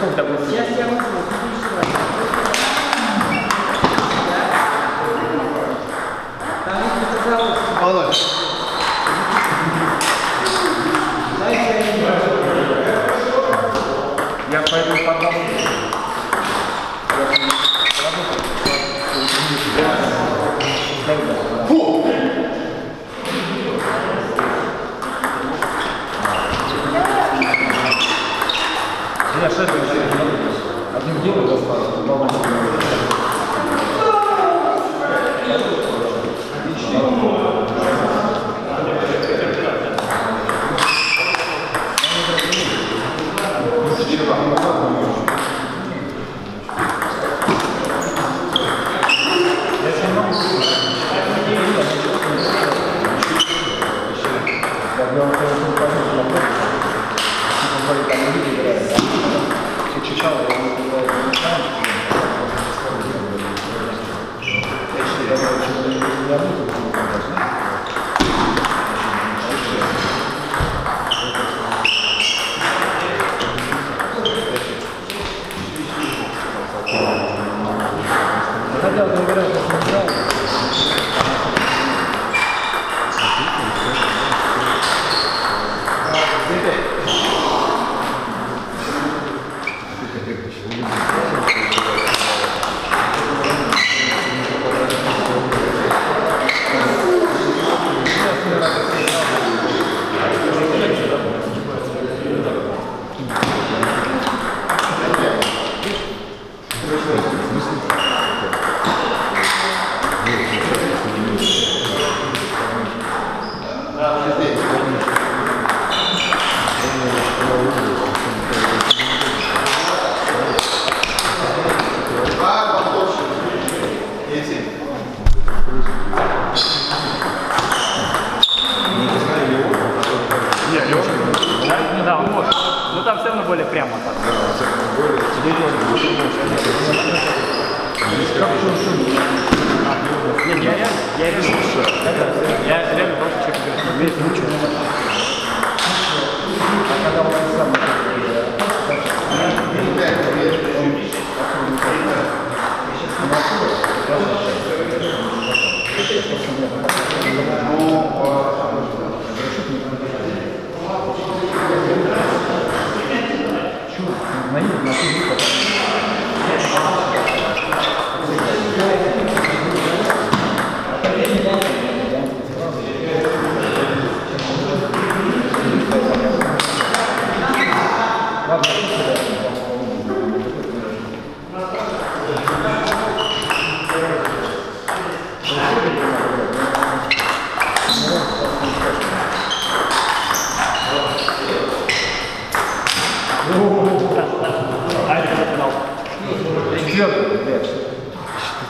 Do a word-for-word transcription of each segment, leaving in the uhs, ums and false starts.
Я пойду потом. Я шеф еще одним делом достался, по-моему.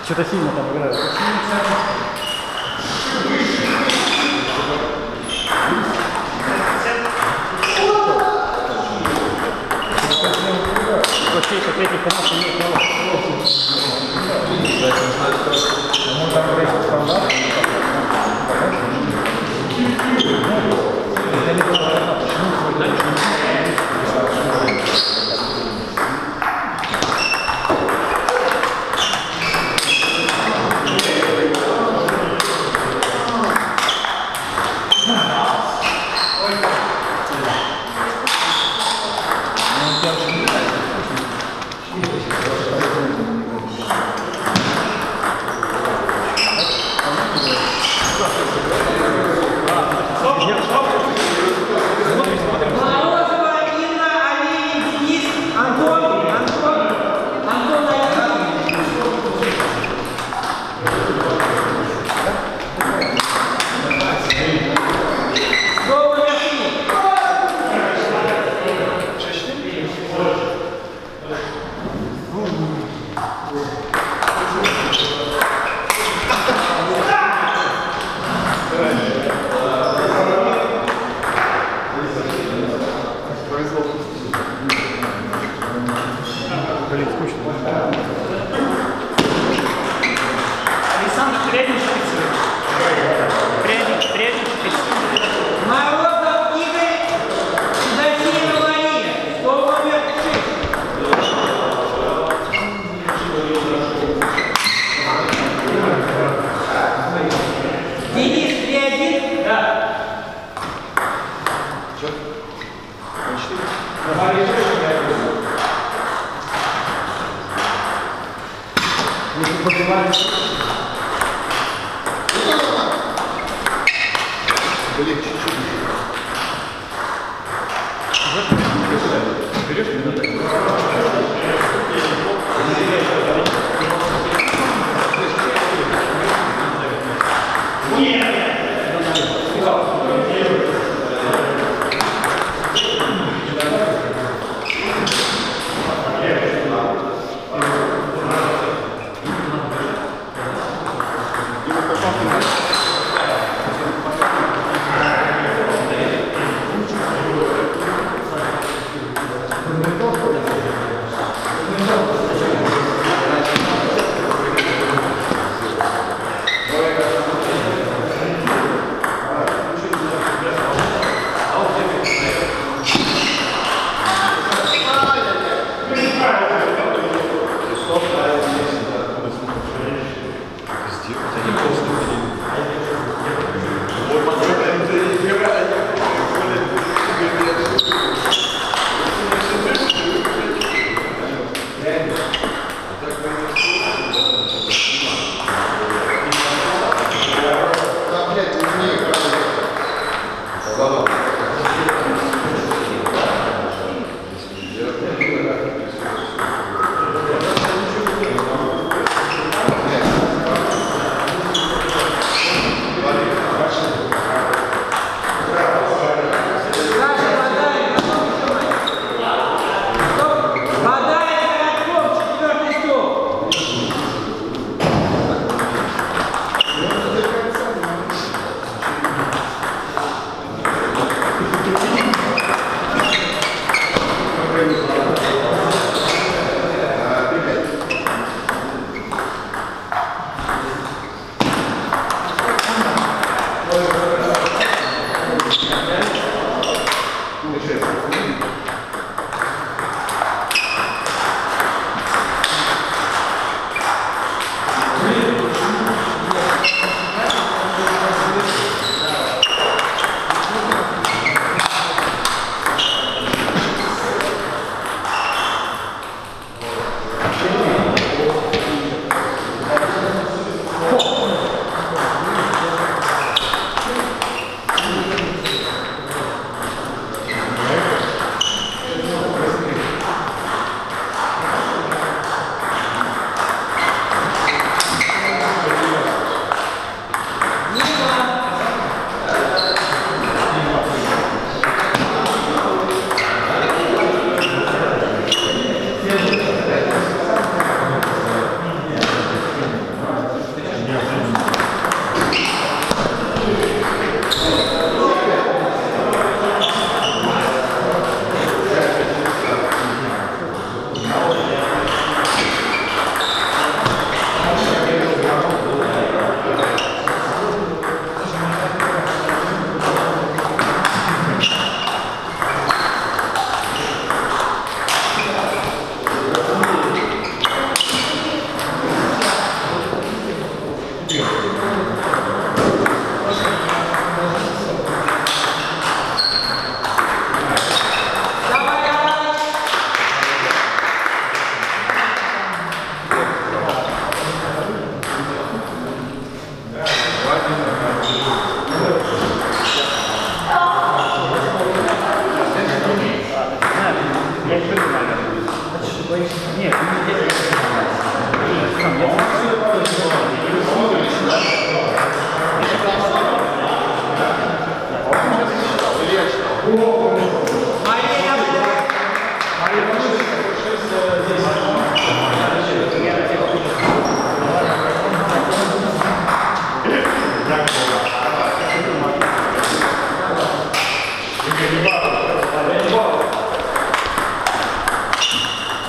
Что-то сильно там играют. Редактор субтитров А.Семкин Корректор А.Егорова если поднимаешь, легче чуть-чуть. Берешь меня так? Нет!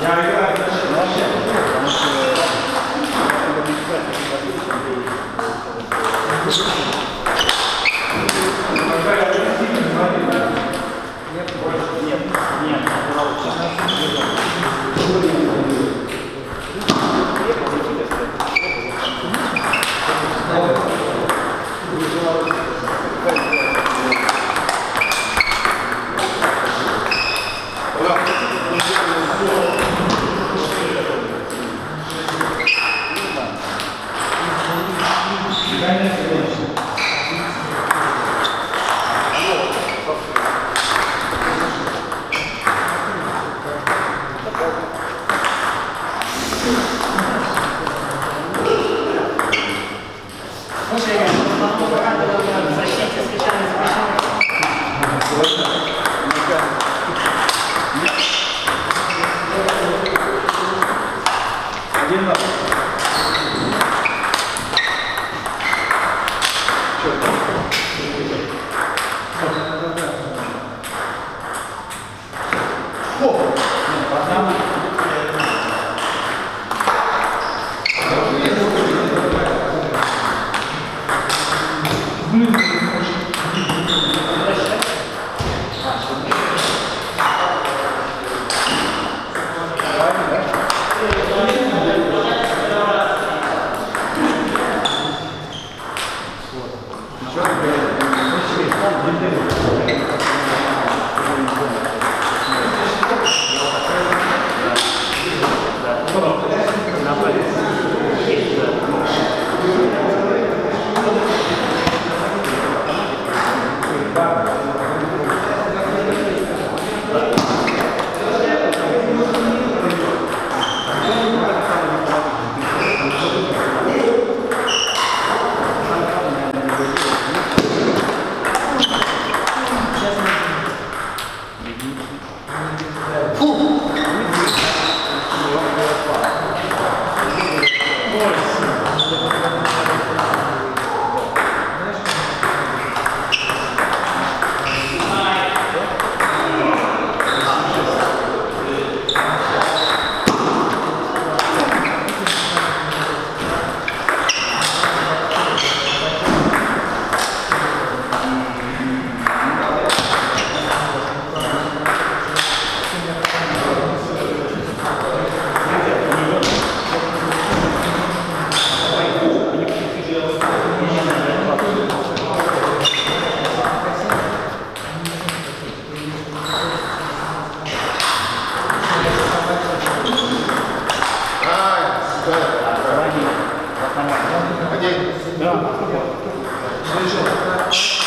Я играю, потому что... Один. Да. Слышал?